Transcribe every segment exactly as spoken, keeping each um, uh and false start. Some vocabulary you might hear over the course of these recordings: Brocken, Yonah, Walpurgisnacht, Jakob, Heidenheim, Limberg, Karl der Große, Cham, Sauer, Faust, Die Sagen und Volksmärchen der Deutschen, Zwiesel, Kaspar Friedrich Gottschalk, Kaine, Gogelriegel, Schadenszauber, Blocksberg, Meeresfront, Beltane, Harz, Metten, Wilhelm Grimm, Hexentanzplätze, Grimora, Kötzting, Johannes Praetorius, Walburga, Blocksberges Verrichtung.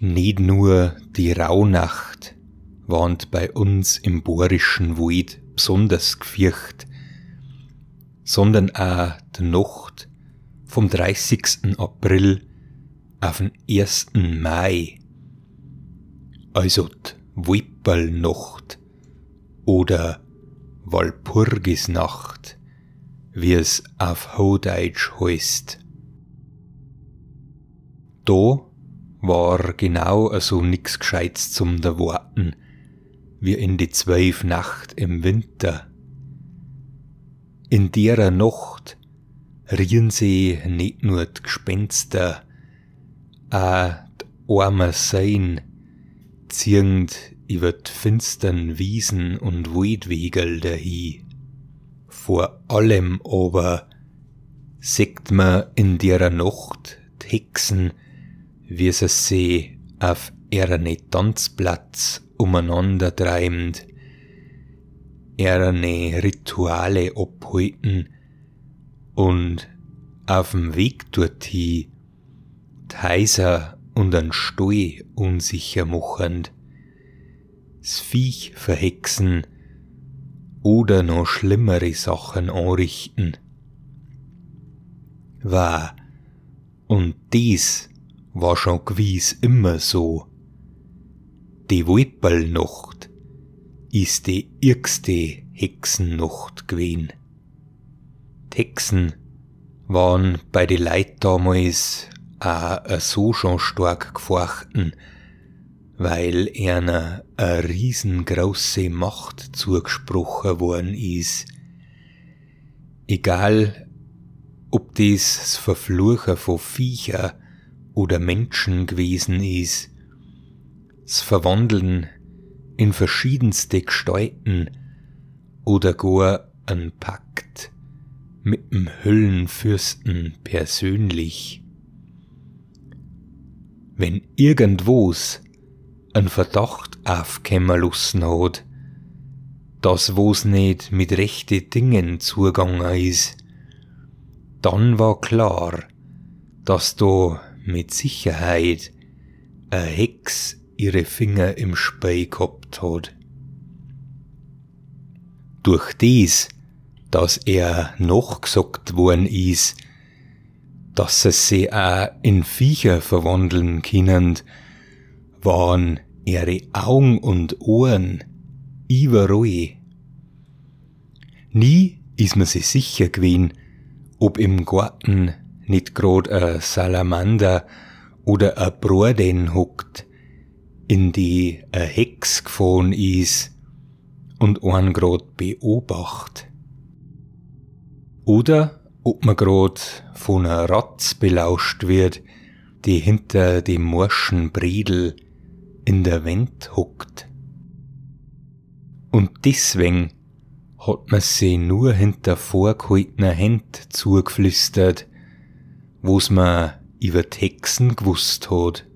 Nicht nur die Rauhnacht ward bei uns im Bayerischen Wald besonders gefircht, sondern auch die Nacht vom dreißigsten April auf den ersten Mai, also die Woiperlnacht oder Walpurgisnacht, wie es auf Hochdeutsch heißt. Da war genau also nix Gescheites zum Erwarten, wie in die zwölf Nacht im Winter. In derer Nacht rieren sie nicht nur die Gespenster, auch die armen Seelen, ziehend über die finstern Wiesen und Waldwegel dahin. Vor allem aber sieht man in derer Nacht die Hexen, wie sie sie auf ihren Tanzplatz umeinander treibend, ihre Rituale abhalten und auf dem Weg dorthin die Häuser und einen Stall unsicher machend, das Viech verhexen oder noch schlimmere Sachen anrichten. War, und dies war schon gewiss immer so. Die Woiperlnacht ist die irgste Hexennacht gewesen. Die Hexen waren bei den Leuten damals auch so schon stark gefochten, weil einer eine riesengroße Macht zugesprochen worden ist. Egal, ob dies das Verfluchen von Viecher oder Menschen gewesen ist, das Verwandeln in verschiedenste Gestalten oder gar ein Pakt mit dem Höllenfürsten persönlich. Wenn irgendwo's ein Verdacht aufkommen lassen hat, dass wo's nicht mit rechten Dingen zugegangen ist, dann war klar, dass da mit Sicherheit eine Hex ihre Finger im Spiel gehabt hat. Durch dies, dass er nachgesagt worden ist, dass sie sich auch in Viecher verwandeln können, waren ihre Augen und Ohren überall. Nie ist man sich sicher gewesen, ob im Garten nicht grad ein Salamander oder ein Broden hockt, in die eine Hex gefahren ist und einen grad beobachtet. Oder ob man grad von einer Ratz belauscht wird, die hinter dem morschen Bredel in der Wend hockt. Und deswegen hat man sie nur hinter vorgehaltener Händ zugeflüstert, wo's man über die Hexen gewusst hat.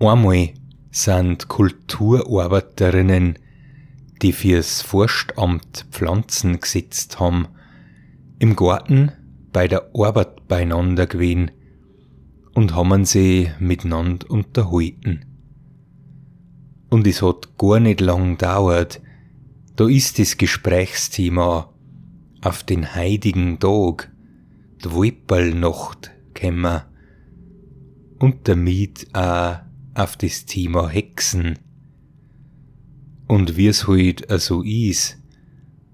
Einmal sind Kulturarbeiterinnen, die fürs Forstamt Pflanzen gesetzt haben, im Garten bei der Arbeit beieinander gewesen und haben sie miteinander unterhalten. Und es hat gar nicht lang gedauert, da ist das Gesprächsthema auf den heiligen Tag, die Woiperlnacht, gekommen und damit auch auf das Thema Hexen. Und wie es heute also ist,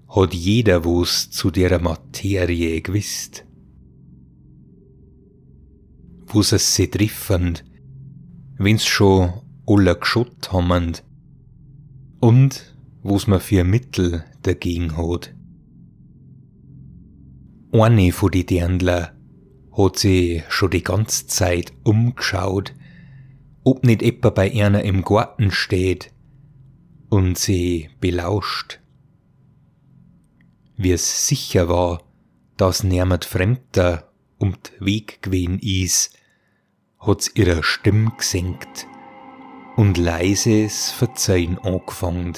hat jeder was zu der Materie gewusst. Wo sie sich treffen, wenn's schon alle geschott haben und was man für Mittel dagegen hat. Eine von den Dirndler hat sie schon die ganze Zeit umgeschaut, ob nicht etwa bei einer im Garten steht und sie belauscht. Wie es sicher war, dass niemand Fremder um den Weg gewesen ist, hat's ihre Stimme gesenkt und leises Verzeihen angefangen.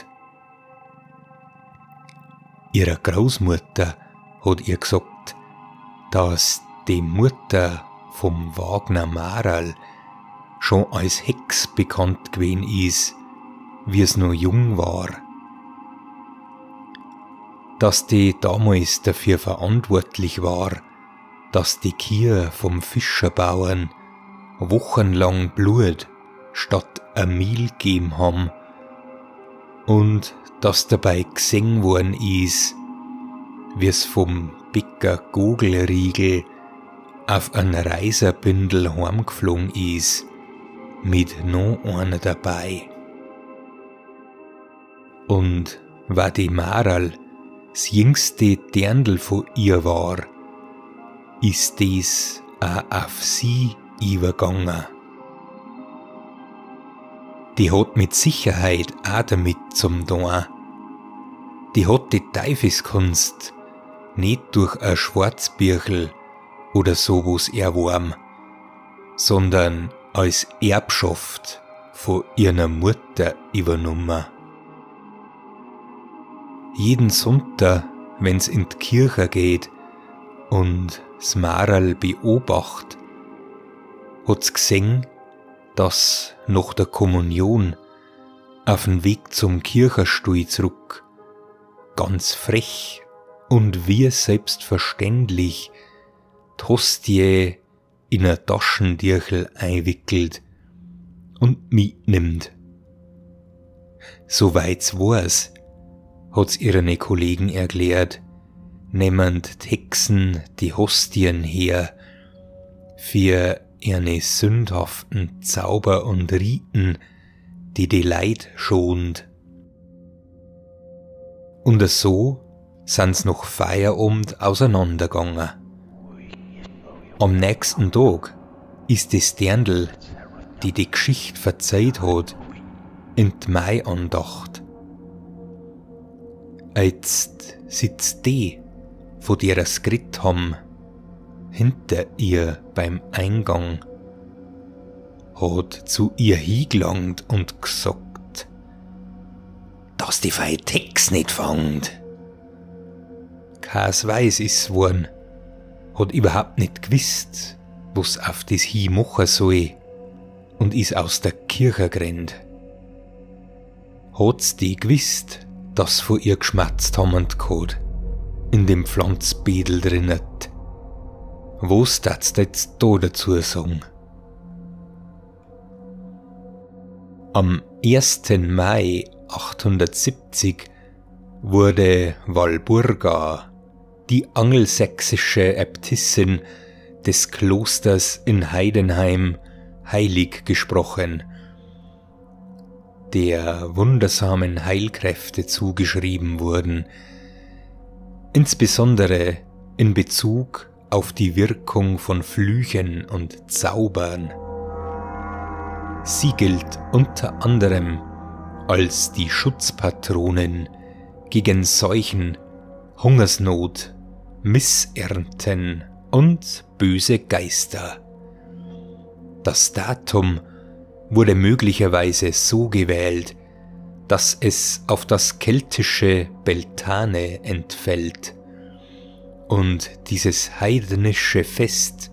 Ihre Großmutter hat ihr gesagt, dass die Mutter vom Wagner Marerl schon als Hex bekannt gewesen ist, wie es noch jung war. Dass die damals dafür verantwortlich war, dass die Kühe vom Fischerbauern wochenlang Blut statt ein Mehl gegeben haben und dass dabei gesehen worden ist, wie es vom Bäcker Gogelriegel auf ein Reiserbündel heimgeflogen ist, mit noch einer dabei. Und weil die Marerl das jüngste Dirndl von ihr war, ist dies auch auf sie übergegangen. Die hat mit Sicherheit auch damit zum tun. Die hat die Teufelskunst nicht durch ein Schwarzbirchel oder sowas erworben, sondern als Erbschaft von ihrer Mutter übernommen. Jeden Sonntag, wenn's in die Kirche geht und das Marerl beobachtet, hat's gesehen, dass nach der Kommunion auf dem Weg zum Kirchenstuhl zurück ganz frech und wie selbstverständlich die Hostie in ein Taschendirchel einwickelt und mitnimmt. Soweit's war's, hat's ihren Kollegen erklärt, nehmend Hexen die Hostien her für ihre sündhaften Zauber und Riten, die die Leid schont. Und so sind's noch Feierabend auseinandergegangen. Am nächsten Tag ist das Dirndl, die die Geschichte verzeiht hat, in die Maiandacht. Jetzt sitzt die, von der es geredet haben, hinter ihr beim Eingang, hat zu ihr hingelangt und gesagt, dass die feine Hex nicht fangt. Keins weiß ist worden, hat überhaupt nicht gewusst, was auf das hi machen soll und ist aus der Kirche gerannt. Hat's die gewusst, dass von ihr geschmatzt haben und in dem Pflanzbedel drinnet. Was darfst du jetzt da dazu sagen? Am ersten Mai achtzehnhundertsiebzig wurde Walburga, die angelsächsische Äbtissin des Klosters in Heidenheim, heilig gesprochen, der wundersamen Heilkräfte zugeschrieben wurden, insbesondere in Bezug auf die Wirkung von Flüchen und Zaubern. Sie gilt unter anderem als die Schutzpatronin gegen Seuchen, Hungersnot, Missernten und böse Geister. Das Datum wurde möglicherweise so gewählt, dass es auf das keltische Beltane entfällt und dieses heidnische Fest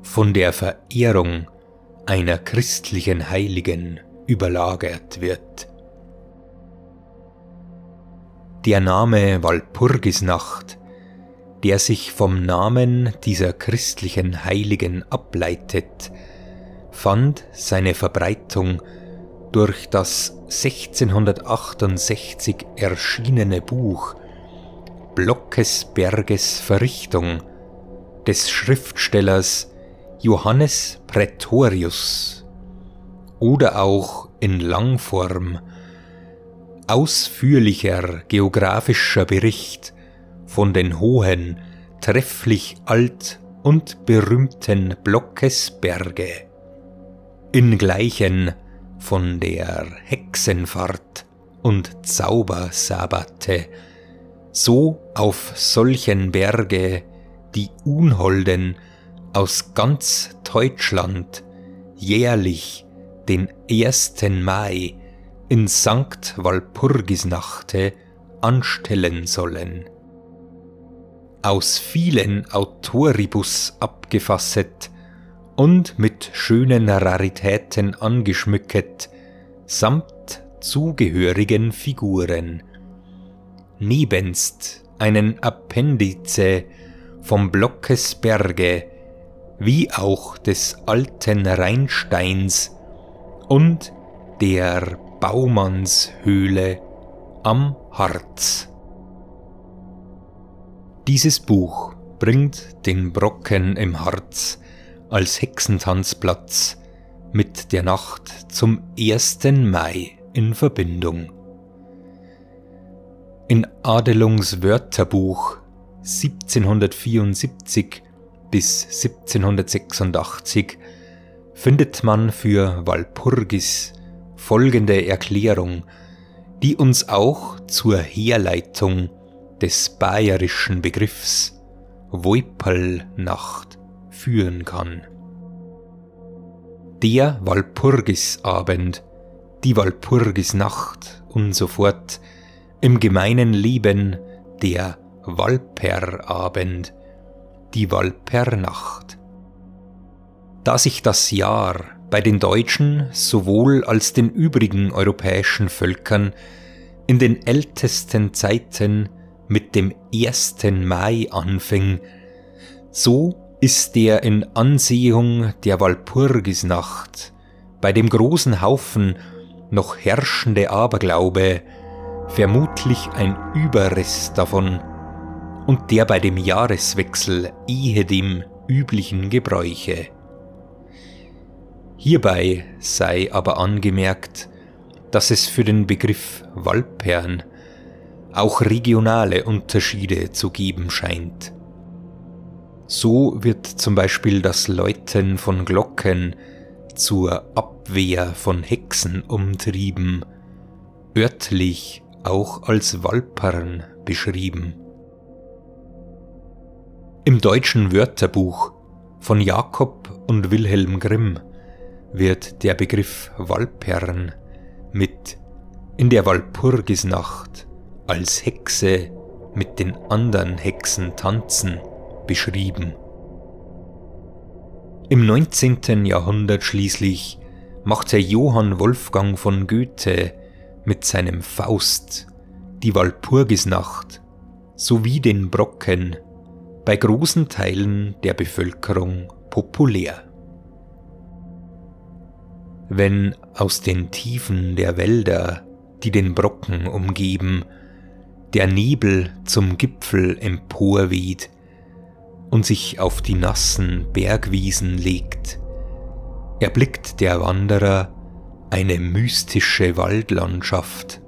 von der Verehrung einer christlichen Heiligen überlagert wird. Der Name Walpurgisnacht, der sich vom Namen dieser christlichen Heiligen ableitet, fand seine Verbreitung durch das sechzehnhundertachtundsechzig erschienene Buch Blocksberges Verrichtung des Schriftstellers Johannes Praetorius oder auch in Langform ausführlicher geografischer Bericht von den hohen, trefflich alt und berühmten Blocksberge, ingleichen von der Hexenfahrt und Zaubersabbate, so auf solchen Berge die Unholden aus ganz Deutschland jährlich den ersten Mai in Sankt Walpurgisnachte anstellen sollen. Aus vielen Autoribus abgefasset und mit schönen Raritäten angeschmücket, samt zugehörigen Figuren. Nebenst einen Appendice vom Blocksberge, wie auch des alten Rheinsteins und der Baumannshöhle am Harz. Dieses Buch bringt den Brocken im Harz als Hexentanzplatz mit der Nacht zum ersten Mai in Verbindung. In Adelungs Wörterbuch siebzehnhundertvierundsiebzig bis siebzehnhundertsechsundachtzig findet man für Walpurgis folgende Erklärung, die uns auch zur Herleitung des bayerischen Begriffs Woiperlnacht führen kann. Der Walpurgisabend, die Walpurgisnacht und so fort, im gemeinen Leben der Walperabend, die Walpernacht. Da sich das Jahr bei den Deutschen sowohl als den übrigen europäischen Völkern in den ältesten Zeiten mit dem ersten Mai anfing, so ist der in Ansehung der Walpurgisnacht bei dem großen Haufen noch herrschende Aberglaube vermutlich ein Überrest davon und der bei dem Jahreswechsel ehedem üblichen Gebräuche. Hierbei sei aber angemerkt, dass es für den Begriff Walpern auch regionale Unterschiede zu geben scheint. So wird zum Beispiel das Läuten von Glocken zur Abwehr von Hexen umtrieben, örtlich auch als Walpern beschrieben. Im deutschen Wörterbuch von Jakob und Wilhelm Grimm wird der Begriff Walpern mit in der Walpurgisnacht als Hexe mit den anderen Hexen tanzen beschrieben. Im neunzehnten Jahrhundert schließlich machte Johann Wolfgang von Goethe mit seinem Faust die Walpurgisnacht sowie den Brocken bei großen Teilen der Bevölkerung populär. Wenn aus den Tiefen der Wälder, die den Brocken umgeben, der Nebel zum Gipfel emporweht und sich auf die nassen Bergwiesen legt, erblickt der Wanderer eine mystische Waldlandschaft,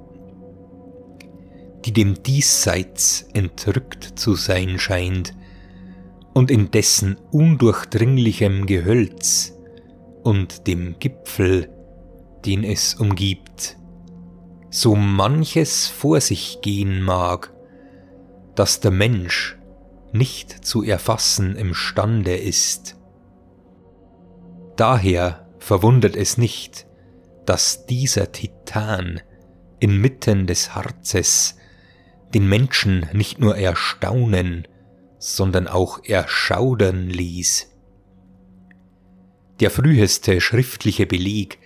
die dem Diesseits entrückt zu sein scheint und in dessen undurchdringlichem Gehölz und dem Gipfel, den es umgibt, so manches vor sich gehen mag, das der Mensch nicht zu erfassen imstande ist. Daher verwundert es nicht, dass dieser Titan inmitten des Harzes den Menschen nicht nur erstaunen, sondern auch erschaudern ließ. Der früheste schriftliche Beleg,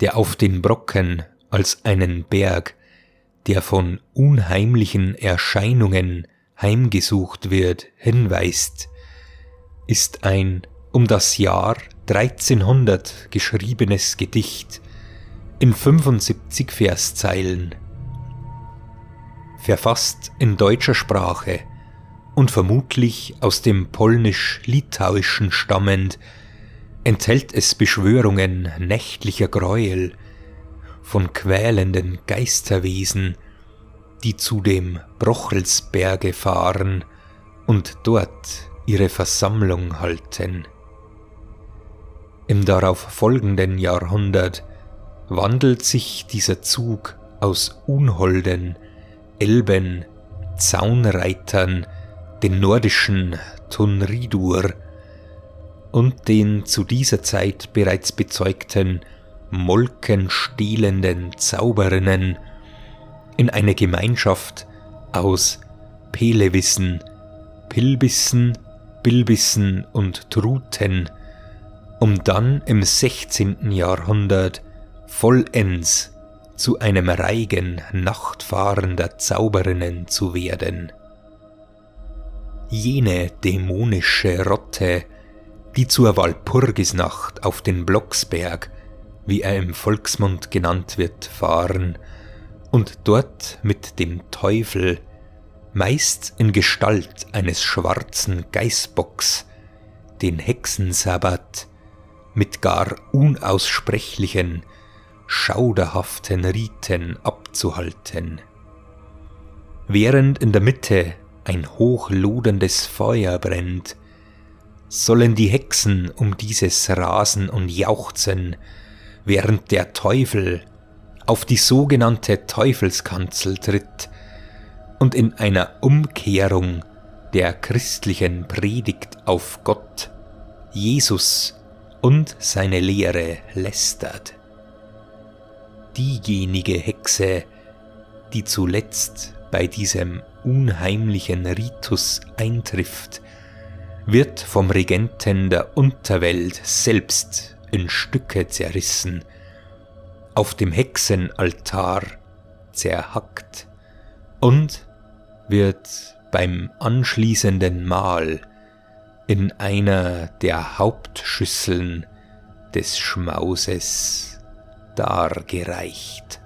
der auf den Brocken als einen Berg, der von unheimlichen Erscheinungen heimgesucht wird, hinweist, ist ein um das Jahr dreizehnhundert geschriebenes Gedicht in fünfundsiebzig Verszeilen, verfasst in deutscher Sprache und vermutlich aus dem polnisch-litauischen stammend, enthält es Beschwörungen nächtlicher Gräuel, von quälenden Geisterwesen, die zu dem Brochelsberge fahren und dort ihre Versammlung halten. Im darauf folgenden Jahrhundert wandelt sich dieser Zug aus Unholden, Elben, Zaunreitern, den nordischen Tonridur und den zu dieser Zeit bereits bezeugten molkenstehlenden Zauberinnen in eine Gemeinschaft aus Pelewissen, Pilbissen, Bilbissen und Truten, um dann im sechzehnten Jahrhundert vollends zu einem Reigen nachtfahrender Zauberinnen zu werden. Jene dämonische Rotte, die zur Walpurgisnacht auf den Blocksberg, wie er im Volksmund genannt wird, fahren und dort mit dem Teufel, meist in Gestalt eines schwarzen Geißbocks, den Hexensabbat mit gar unaussprechlichen, schauderhaften Riten abzuhalten. Während in der Mitte ein hochloderndes Feuer brennt, sollen die Hexen um dieses rasen und jauchzen, während der Teufel auf die sogenannte Teufelskanzel tritt und in einer Umkehrung der christlichen Predigt auf Gott, Jesus und seine Lehre lästert. Diejenige Hexe, die zuletzt bei diesem unheimlichen Ritus eintrifft, wird vom Regenten der Unterwelt selbst in Stücke zerrissen, auf dem Hexenaltar zerhackt und wird beim anschließenden Mahl in einer der Hauptschüsseln des Schmauses dargereicht.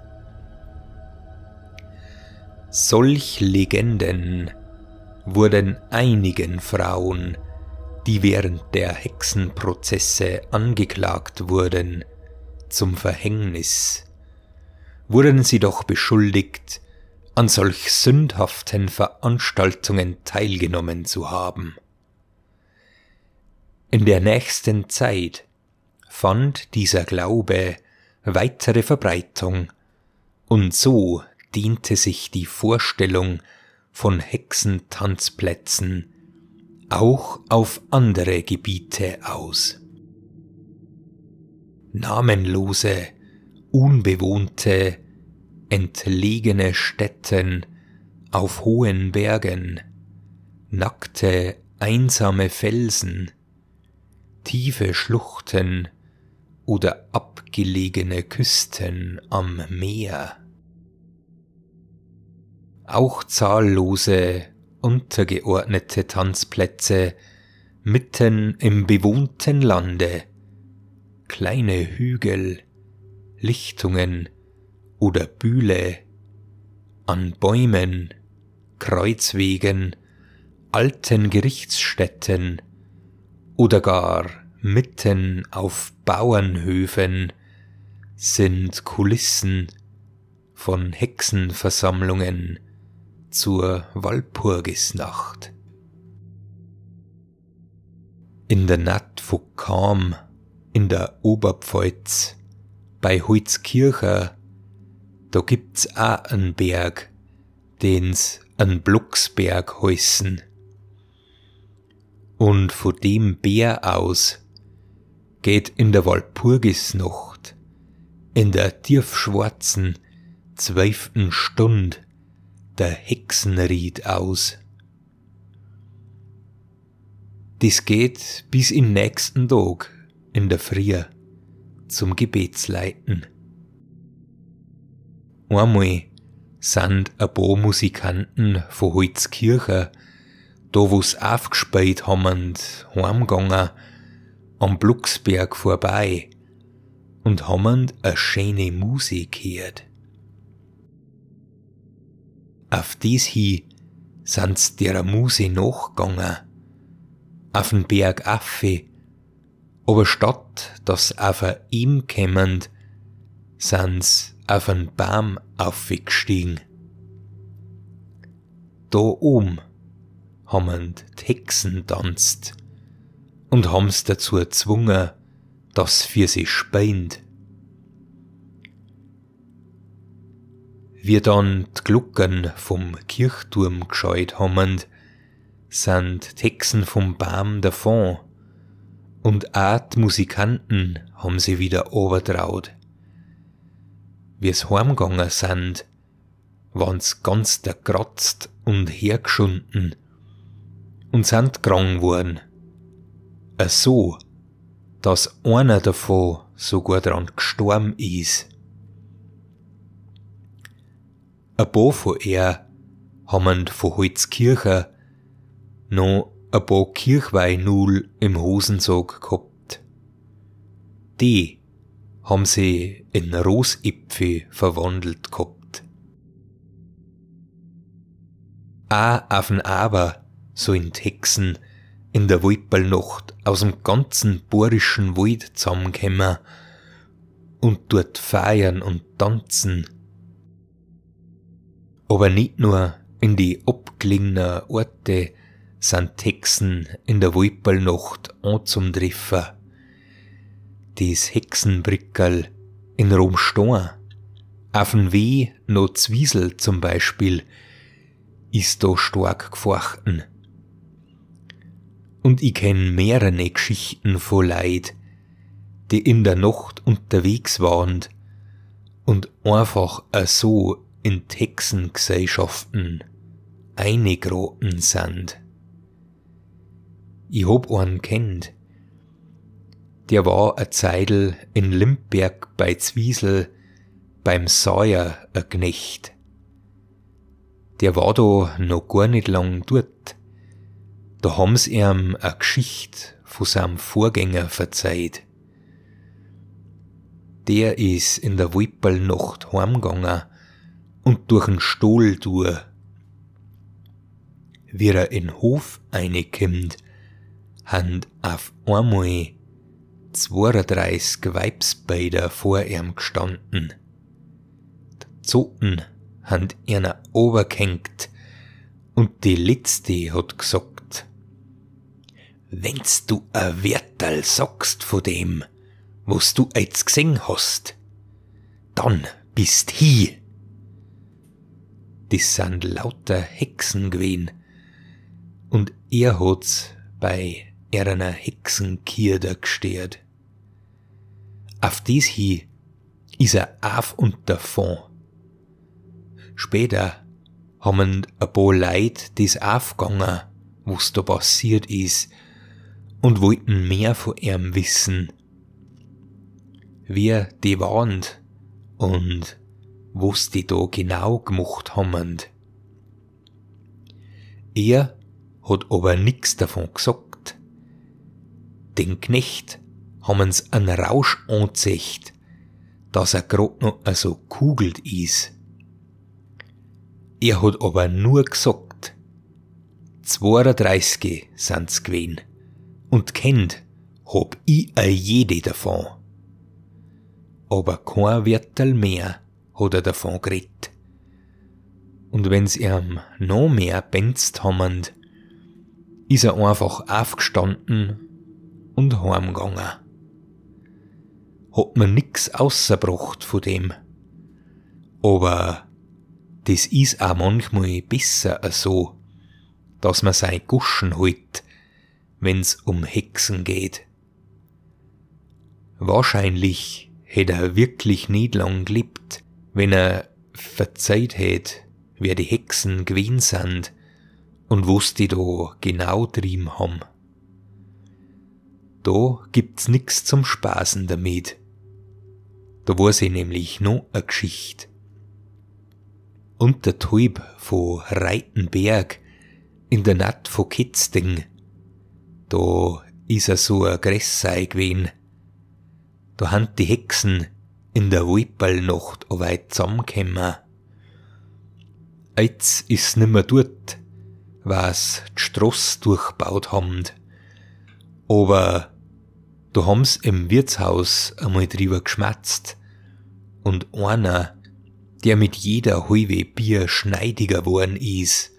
Solch Legenden wurden einigen Frauen, die während der Hexenprozesse angeklagt wurden, zum Verhängnis, wurden sie doch beschuldigt, an solch sündhaften Veranstaltungen teilgenommen zu haben. In der nächsten Zeit fand dieser Glaube weitere Verbreitung, und so dehnte sich die Vorstellung von Hexentanzplätzen auch auf andere Gebiete aus. Namenlose, unbewohnte, entlegene Stätten auf hohen Bergen, nackte, einsame Felsen, tiefe Schluchten oder abgelegene Küsten am Meer. Auch zahllose, untergeordnete Tanzplätze mitten im bewohnten Lande, kleine Hügel, Lichtungen oder Bühle, an Bäumen, Kreuzwegen, alten Gerichtsstätten oder gar mitten auf Bauernhöfen sind Kulissen von Hexenversammlungen zur Walpurgisnacht. In der Nacht von Cham in der Oberpfalz bei Holzkircher, da gibt's auch einen Berg, den's einen Blocksberg heißen. Und von dem Bär aus geht in der Walpurgisnacht, in der tiefschwarzen zwölften Stund, der Hexenried aus. Das geht bis im nächsten Tag in der Früh zum Gebetsleiten. Einmal sind ein paar Musikanten von Holzkircher, da wo's aufgespielt haben, heimgegangen, am Blocksberg vorbei und haben eine schöne Musik gehört. Auf dies hin sind's derer Muse nachgegangen, auf den Berg affe, aber statt dass auf ihm kämmend, sind's auf einen Baum aufgestiegen. Da oben haben die Hexen tanzt und haben's dazu gezwungen, dass für sie speind. Wie dann die Glocken vom Kirchturm geschallt haben, sind die Hexen vom Baum davon, und auch die Musikanten haben sie wieder obertraut. Wie's heimgegangen sind, waren's ganz derkratzt und hergeschunden und sind krank worden. So, also, dass einer davon sogar daran gestorben ist. Ein paar von ihnen haben von Holzkircher noch ein paar Kirchweihnull im Hosensack gehabt. Die haben sie in Rosäpfel verwandelt gehabt. Auch auf den Aber sollen die Hexen in der Woiperlnacht aus dem ganzen Bayerischen Wald zusammenkommen und dort feiern und tanzen. Aber nicht nur in die abgelegenen Orte sind die Hexen in der Woiperlnacht anzutreffen. Das Hexenbrickerl in Romstein, auf dem Weg nach Zwiesel zum Beispiel, ist da stark gefochten. Und ich kenne mehrere Geschichten von Leuten, die in der Nacht unterwegs waren und einfach auch so in die Hexengesellschaften eingeraten sind. Ich hab einen kennt. Der war eine Zeitl in Limberg bei Zwiesel beim Sauer ein Knecht. Der war da noch gar nicht lang dort. Da haben sie ihm eine Geschichte von seinem Vorgänger verzeiht. Der ist in der Woiperlnacht heimgegangen und durch den Stall durch. Wie er in den Hof reinkommt, haben auf einmal zweiunddreißig Weibsbeider vor ihm gestanden. Die Zoten haben ihn runtergehängt und die Letzte hat gesagt: "Wenn's du ein Werterl sagst von dem, was du jetzt gesehen hast, dann bist hi." Das sind lauter Hexen gewesen und er hat's bei einer Hexenkirde gestört. Auf dies hi is er auf und davon. Später haben ein paar Leute das aufgegangen, was da passiert ist, und wollten mehr von ihm wissen. Wer die waren und was die da genau gemacht haben. Er hat aber nix davon gesagt. Den Knecht haben's an Rausch anzeigt, dass er grad noch so kugelt is. Er hat aber nur gesagt, zweiunddreißig sind's gewesen und kennt hab ich a jede davon. Aber kein Werterl mehr hat er davon geredet. Und wenn's ihm noch mehr benzt haben, ist er einfach aufgestanden und heimgegangen. Hat mir nix ausgebracht von dem. Aber das ist auch manchmal besser so, dass man sein Guschen hält, wenn's um Hexen geht. Wahrscheinlich hätte er wirklich nicht lang gelebt, wenn er verzeiht hätte, wer die Hexen gewesen sind und was die da genau trieben haben. Da gibt's nix zum Spaßen damit. Da war sie nämlich noch eine Geschichte. Unterhalb von Reitenberg, in der Nacht von Kötzting, da is er so ein Grässei gewesen. Da han die Hexen in der Woiperlnacht a weit zusammengekommen. Jetzt is nimmer dort, was die Strasse durchgebaut haben. Aber da haben's im Wirtshaus einmal drüber geschmatzt und einer, der mit jeder halbe Bier schneidiger geworden is,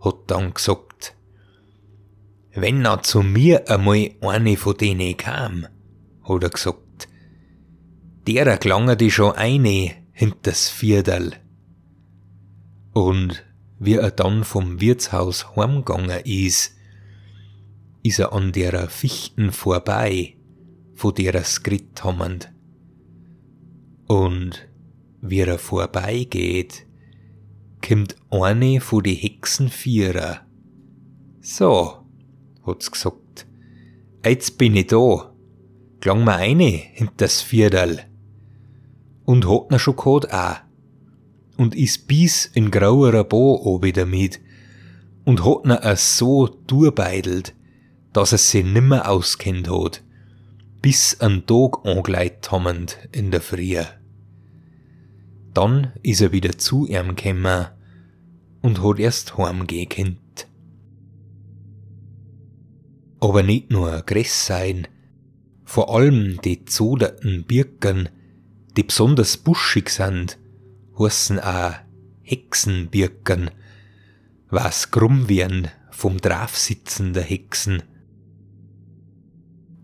hat dann gesagt: "Wenn na zu mir einmal eine von denen kam", hat er gesagt, "derer klange die schon eine hinters Viertel." Und wie er dann vom Wirtshaus heimgegangen ist, ist er an derer Fichten vorbei, von derer's geredet haben. Und wie er vorbeigeht, kommt eine von den Hexenvierer. "So", hat's gesagt, "jetzt bin ich da. Klang mir eine hint das Viertel. Und hat ne Schokot a. Und is bis in grauerer Bo obi damit. Und hat ne a so durbeidelt, dass er sie nimmer auskennt hat. Bis an Tag angleit hammend in der Früh. Dann is er wieder zu ihm gekommen und hat erst heimgehen könnt. Aber nicht nur Gress sein, vor allem die zoderten Birken, die besonders buschig sind, heißen auch Hexenbirken, was krumm werden vom Draufsitzen der Hexen.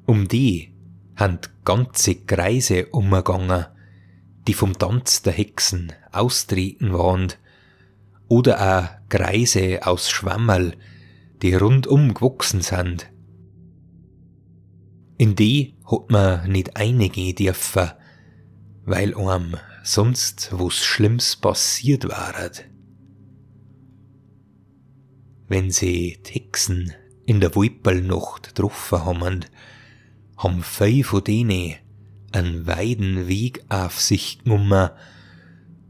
Um die hand ganze Kreise umgegangen, die vom Tanz der Hexen austreten waren, oder auch Kreise aus Schwammerl, die rundum gewachsen sind. In die hat man nicht eingehen dürfen, weil einem sonst was Schlimmes passiert waret. Wenn sie die Hexen in der Woiperlnacht getroffen haben, haben viele von denen einen weiten Weg auf sich genommen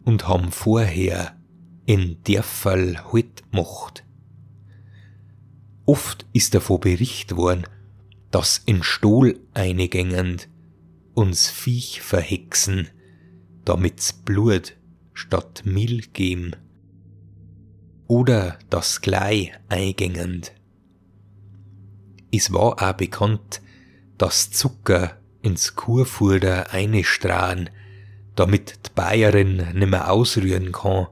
und haben vorher in Dörferl Halt gemacht. Oft ist davon berichtet worden, dass in Stohl eingängend uns Viech verhexen, damit's Blut statt Mehl geben. Oder das Glei eingängend. Es war auch bekannt, dass Zucker ins Kurfurder einstrahlen, damit die Bayerin nimmer ausrühren kann,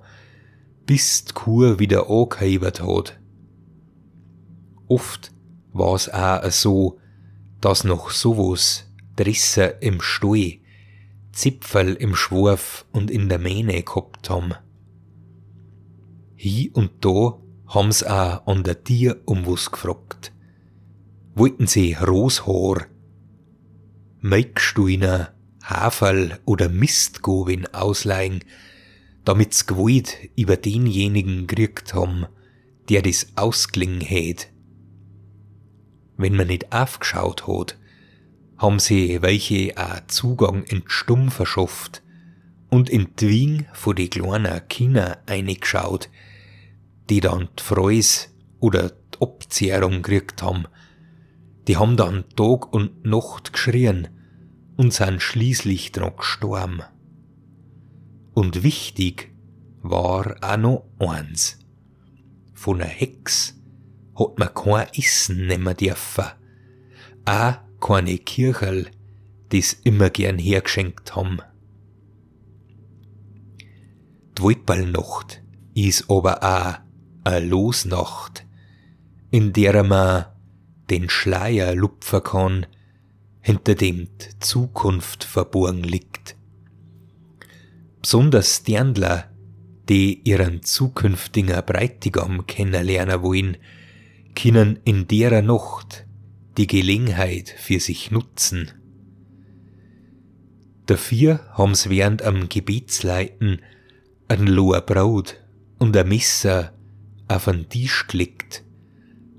bis die Kur wieder angehebert hat. Oft war's auch so, dass noch sowas Dresser im Stall, Zipferl im Schwarf und in der Mähne gehabt haben. Hier und da haben sie auch an der Tier um was gefragt. Wollten sie Roshaar, Melksteiner, Haferl oder Mistgowin ausleihen, damit sie Gewalt über denjenigen gekriegt haben, der das ausgelingen hätt. Wenn man nicht aufgeschaut hat, haben sie welche auch Zugang in die Stumm verschafft und in die Wien von den kleinen Kindern eingeschaut, die dann die Freus oder die Abzehrung gekriegt haben. Die haben dann Tag und Nacht geschrien und sind schließlich dran gestorben. Und wichtig war auch noch eins. Von einer Hex hat man kein Essen nehmen dürfen. Auch keine Kircherl, die's immer gern hergeschenkt haben. Die Woiperlnacht ist aber auch eine Losnacht, in der man den Schleier lupfen kann, hinter dem die Zukunft verborgen liegt. Besonders die Dirndler, die ihren zukünftigen Bräutigam kennenlernen wollen, können in derer Nacht die Gelegenheit für sich nutzen. Dafür haben sie während am Gebetsleiten ein Loher Brot und ein Messer auf den Tisch gelegt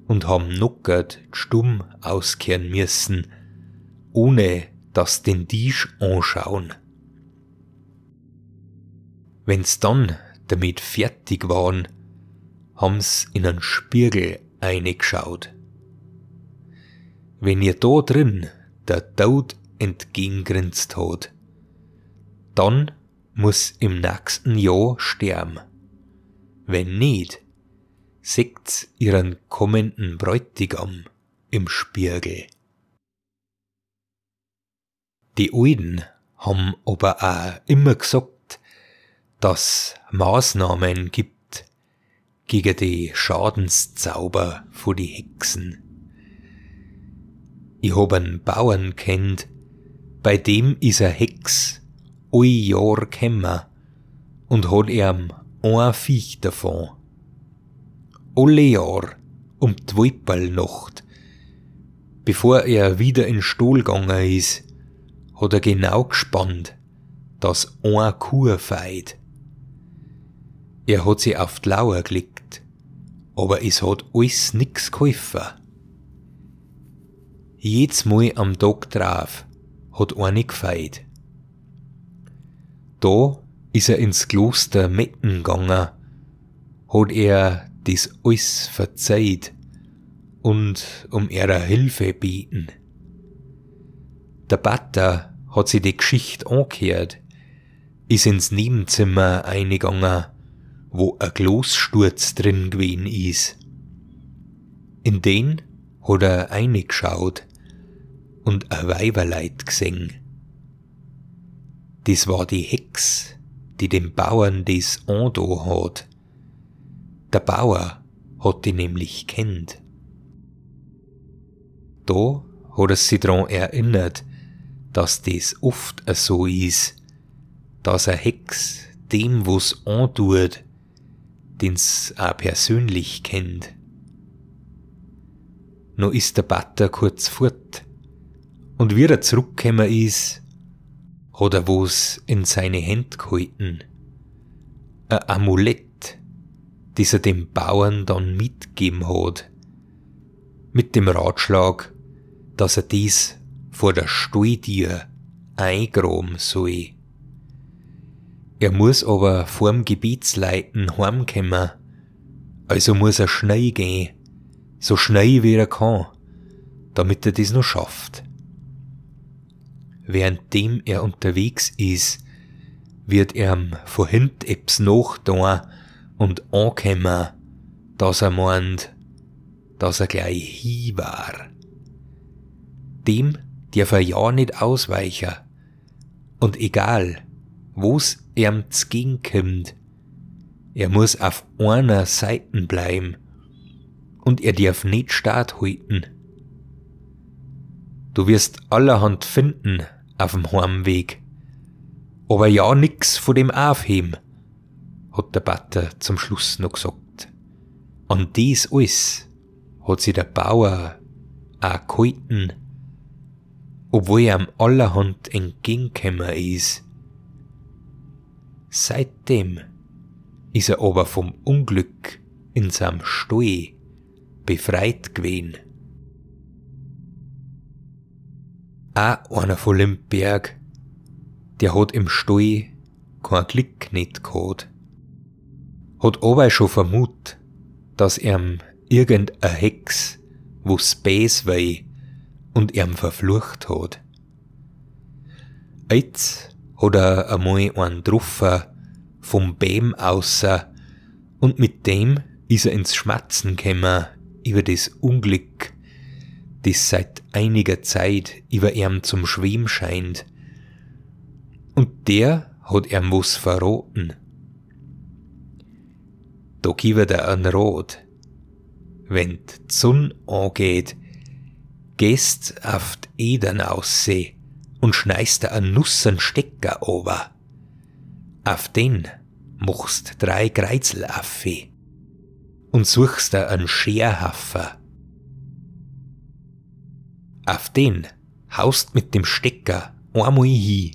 und haben nockert stumm auskehren müssen, ohne dass den Tisch anschauen. Wenn's dann damit fertig waren, haben's in einen Spiegel eingeschaut. Wenn ihr da drin der Tod entgegengrinst hat, dann muss im nächsten Jahr sterben. Wenn nicht, seht's ihren kommenden Bräutigam im Spiegel. Die Alten haben aber auch immer gesagt, dass Maßnahmen gibt gegen die Schadenszauber von die Hexen. Ich hab einen Bauern kennt, bei dem is eine Hex all Jahr gekommen und hat ihm ein Viech davon. Alle Jahr um die Woiperlnacht, bevor er wieder in den Stall gegangen ist, hat er genau gespannt, dass eine Kuh feit. Er hat sie auf die Lauer gelegt, aber es hat alles nix geholfen. Jedes Mal am Tag drauf hat eine gefeit. Da ist er ins Kloster Metten gegangen, hat er das alles verzeiht und um ihre Hilfe beten. Der Pater hat sich die Geschichte angehört, ist ins Nebenzimmer eingegangen, wo ein Glassturz drin gewesen ist. In den hat er reingeschaut und ein Weiberleid gesehen. Das war die Hex, die dem Bauern das angetan hat. Der Bauer hat die nämlich kennt. Da hat er sich daran erinnert, dass das oft so ist, dass eine Hex dem, was antut, den's auch persönlich kennt. Noch ist der Pater kurz fort, und wie er zurückgekommen ist, hat er was in seine Hände gehalten. Ein Amulett, das er dem Bauern dann mitgegeben hat, mit dem Ratschlag, dass er dies vor der Stalltür eingraben soll. Er muss aber vorm Gebetsleiten heimkommen, also muss er schnell gehen, so schnell wie er kann, damit er das noch schafft. Währenddem er unterwegs ist, wird ihm von hinten etwas nachgetan und ankommen, dass er meint, dass er gleich hier war. Dem darf er ja nicht ausweichen, und egal, wo's ihm entgegenkommt, er muss auf einer Seite bleiben und er darf nicht standhalten. Du wirst allerhand finden auf dem Heimweg, aber ja nix von dem aufheben, hat der Pater zum Schluss noch gesagt. An dies alles hat sich der Bauer auch gehalten, obwohl er ihm allerhand entgegengekommen ist. Seitdem ist er aber vom Unglück in seinem Stall befreit gewesen. Auch einer von Limberg, der hat im Stall kein Glück nicht gehabt, hat aber schon vermutet, dass ihm irgendeine Hex, wo's bäs wei und ihm verflucht hat. Jetzt hat er einmal einen getroffen vom Bäm außer und mit dem ist er ins Schmatzen gekommen über das Unglück, das seit einiger Zeit über ihm zum Schweben scheint. Und der hat ihm was verraten. Da gibt er einen Rat. Wenn die Sonne angeht, gehst auf die Edern ausseh und schneist dir einen nussen Stecker ober. Auf den machst drei Kreizel affe und suchst dir einen Scherhaffer. Auf den haust mit dem Stecker einmal hin.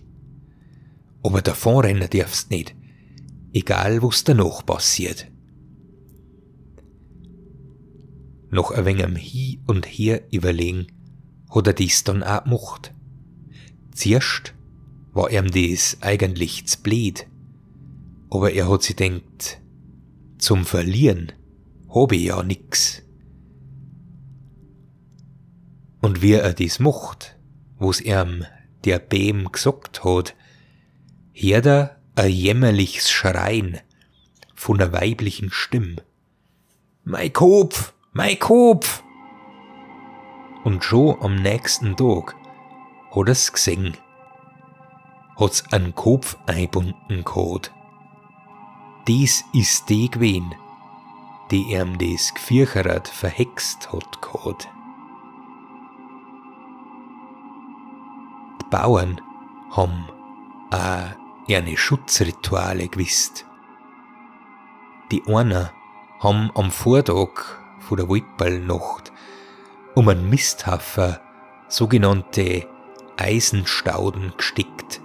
Aber davon rennen darfst nicht, egal was danach passiert. Nach ein wenig am Hin und Her überlegen, hat er dies dann auch gemacht. Zuerst war ihm das eigentlich zu blöd, aber er hat sich gedacht, zum Verlieren habe ich ja nix. Und wie er das macht, was ihm der Bäm gesagt hat, hört er ein jämmerliches Schreien von einer weiblichen Stimme. Mein Kopf, mein Kopf! Und schon am nächsten Tag hat er's gesehen, hat's einen Kopf eingebunden gehabt. Das ist die gewesen, die ihm das Gviercheret verhext hat gehabt. Die Bauern haben auch ihre Schutzrituale gewusst. Die einen haben am Vortag vor der Woiperlnacht um einen Misthaufen sogenannte Eisenstauden gestickt,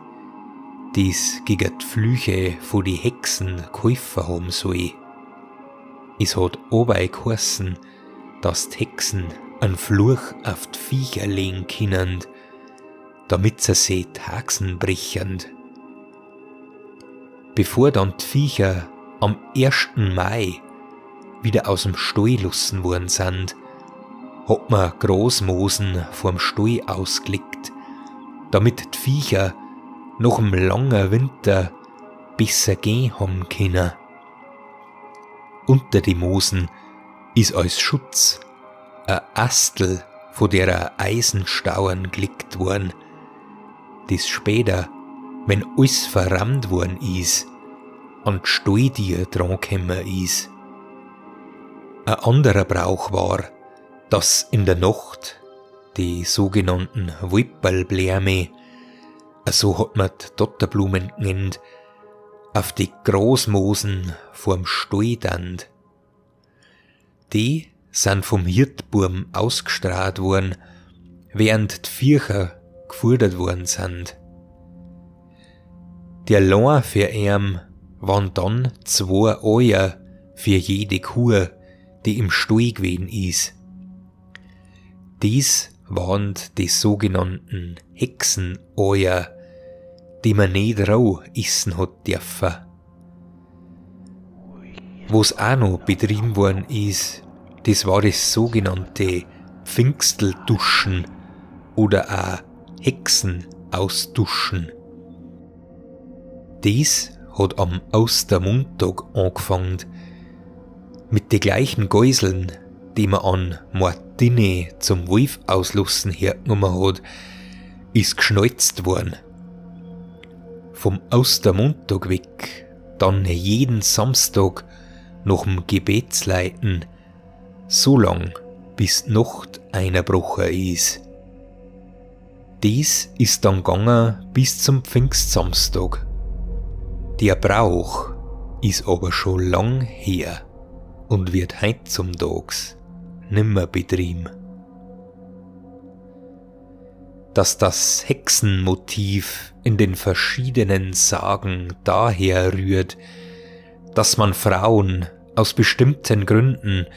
dies gegen die Flüche von die Hexen Käufer haben soll. Es hat dabei geheißen, dass die Hexen einen Fluch auf die Viecher legen können, damit zerseht haxenbrechend. Bevor dann die Viecher am ersten Mai wieder aus dem Stall lassen worden sind, hat man Großmosen vorm Stall ausgelegt, damit die Viecher nach dem langen Winter besser gehen haben können. Unter die Moosen ist als Schutz ein Astel von derer Eisenstauern gelegt worden, das später, wenn alles verrammt worden ist, an die Stalltiere dran gekommen ist. Ein anderer Brauch war, dass in der Nacht die sogenannten Woiperlblärme, so hat man die Dotterblumen genannt, auf die Großmoosen vorm Stall tannt. Die sind vom Hirtburm ausgestrahlt worden, während die Viecher gefordert worden sind. Der Lohn für ihn waren dann zwei Eier für jede Kuh, die im Stall gewesen ist. Dies waren die sogenannten Hexeneier, die man nicht rau essen hat dürfen. Was auch noch betrieben worden ist, das war das sogenannte Pfingstelduschen oder auch Hexenausduschen. Dies hat am Ostermontag angefangen, mit den gleichen Geiseln, die man an Martine zum Wolf auslassen hergenommen hat, ist geschnalzt worden. Vom Ostermontag weg, dann jeden Samstag nach dem Gebetsleiten, so lang bis die Nacht eingebrochen ist. Dies ist dann gegangen bis zum Pfingstsamstag. Der Brauch ist aber schon lang her und wird heutzutage nimmer betrieben. Dass das Hexenmotiv in den verschiedenen Sagen daher rührt, dass man Frauen aus bestimmten Gründen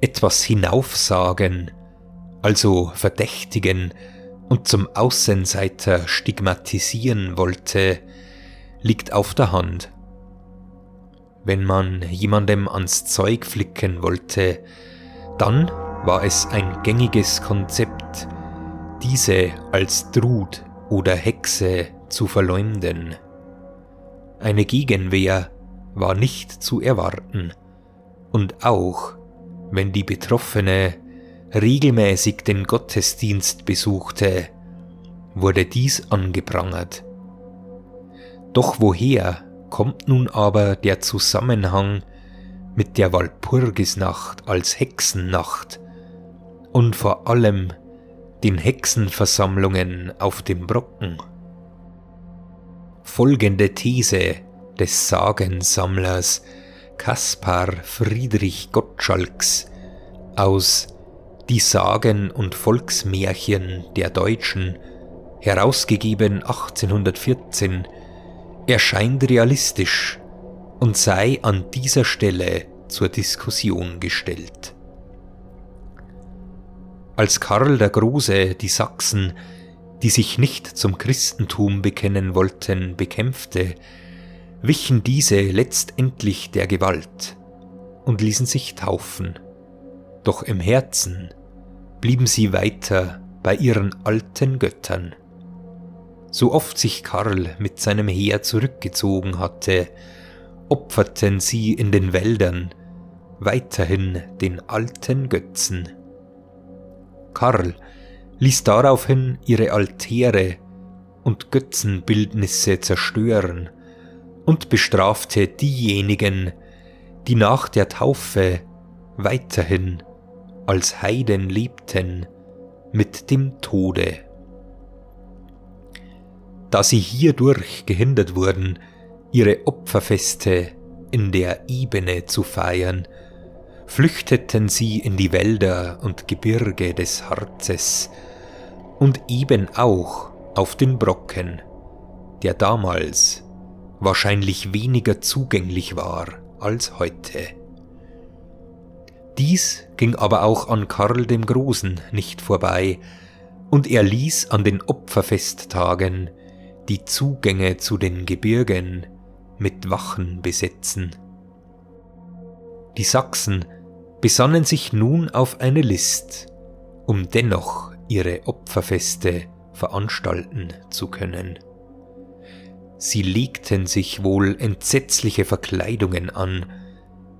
etwas hinaufsagen, also verdächtigen und zum Außenseiter stigmatisieren wollte, liegt auf der Hand. Wenn man jemandem ans Zeug flicken wollte, dann war es ein gängiges Konzept, diese als Trud oder Hexe zu verleumden. Eine Gegenwehr war nicht zu erwarten, und auch wenn die Betroffene regelmäßig den Gottesdienst besuchte, wurde dies angeprangert. Doch woher kommt nun aber der Zusammenhang mit der Walpurgisnacht als Hexennacht und vor allem den Hexenversammlungen auf dem Brocken? Folgende These des Sagensammlers Kaspar Friedrich Gottschalks aus Die Sagen und Volksmärchen der Deutschen, herausgegeben achtzehnhundertvierzehn, erscheint realistisch und sei an dieser Stelle zur Diskussion gestellt. Als Karl der Große die Sachsen, die sich nicht zum Christentum bekennen wollten, bekämpfte, wichen diese letztendlich der Gewalt und ließen sich taufen. Doch im Herzen blieben sie weiter bei ihren alten Göttern. So oft sich Karl mit seinem Heer zurückgezogen hatte, opferten sie in den Wäldern weiterhin den alten Götzen. Karl ließ daraufhin ihre Altäre und Götzenbildnisse zerstören und bestrafte diejenigen, die nach der Taufe weiterhin als Heiden lebten, mit dem Tode. Da sie hierdurch gehindert wurden, ihre Opferfeste in der Ebene zu feiern, flüchteten sie in die Wälder und Gebirge des Harzes und eben auch auf den Brocken, der damals wahrscheinlich weniger zugänglich war als heute. Dies ging aber auch an Karl dem Großen nicht vorbei, und er ließ an den Opferfesttagen die Zugänge zu den Gebirgen mit Wachen besetzen. Die Sachsen besannen sich nun auf eine List, um dennoch ihre Opferfeste veranstalten zu können. Sie legten sich wohl entsetzliche Verkleidungen an,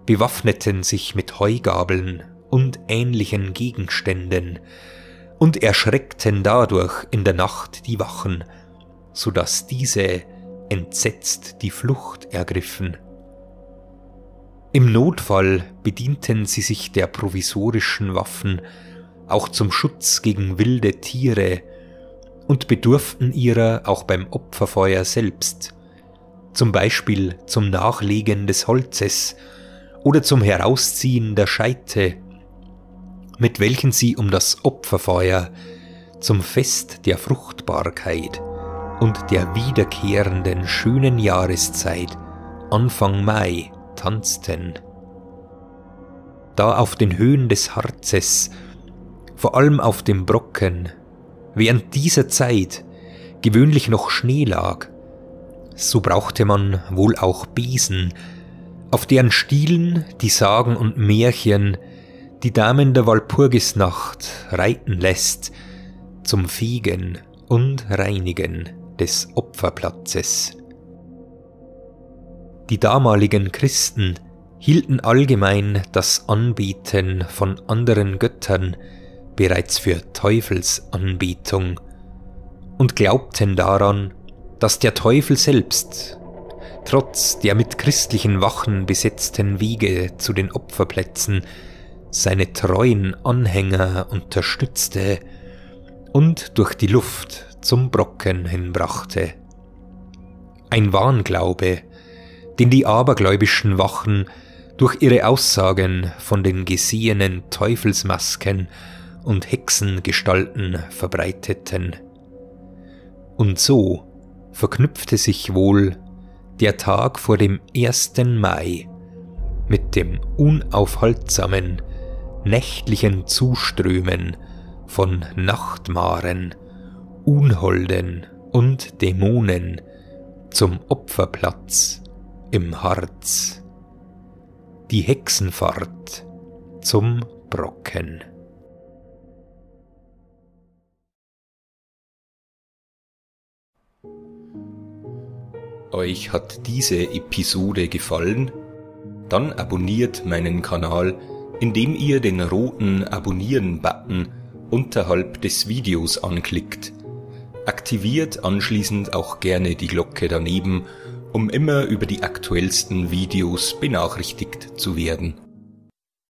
bewaffneten sich mit Heugabeln und ähnlichen Gegenständen und erschreckten dadurch in der Nacht die Wachen, so dass diese entsetzt die Flucht ergriffen. Im Notfall bedienten sie sich der provisorischen Waffen, auch zum Schutz gegen wilde Tiere, und bedurften ihrer auch beim Opferfeuer selbst, zum Beispiel zum Nachlegen des Holzes oder zum Herausziehen der Scheite, mit welchen sie um das Opferfeuer zum Fest der Fruchtbarkeit und der wiederkehrenden schönen Jahreszeit Anfang Mai tanzten. Da auf den Höhen des Harzes, vor allem auf dem Brocken, während dieser Zeit gewöhnlich noch Schnee lag, so brauchte man wohl auch Besen, auf deren Stielen die Sagen und Märchen die Damen der Walpurgisnacht reiten lässt, zum Fegen und Reinigen des Opferplatzes. Die damaligen Christen hielten allgemein das Anbeten von anderen Göttern bereits für Teufelsanbetung und glaubten daran, dass der Teufel selbst, trotz der mit christlichen Wachen besetzten Wege zu den Opferplätzen, seine treuen Anhänger unterstützte und durch die Luft zum Brocken hinbrachte. Ein Wahnglaube, den die abergläubischen Wachen durch ihre Aussagen von den gesehenen Teufelsmasken und Hexengestalten verbreiteten. Und so verknüpfte sich wohl der Tag vor dem ersten Mai mit dem unaufhaltsamen, nächtlichen Zuströmen von Nachtmaren, Unholden und Dämonen zum Opferplatz im Harz. Die Hexenfahrt zum Brocken. Euch hat diese Episode gefallen? Dann abonniert meinen Kanal, indem ihr den roten Abonnieren-Button unterhalb des Videos anklickt. Aktiviert anschließend auch gerne die Glocke daneben, um immer über die aktuellsten Videos benachrichtigt zu werden.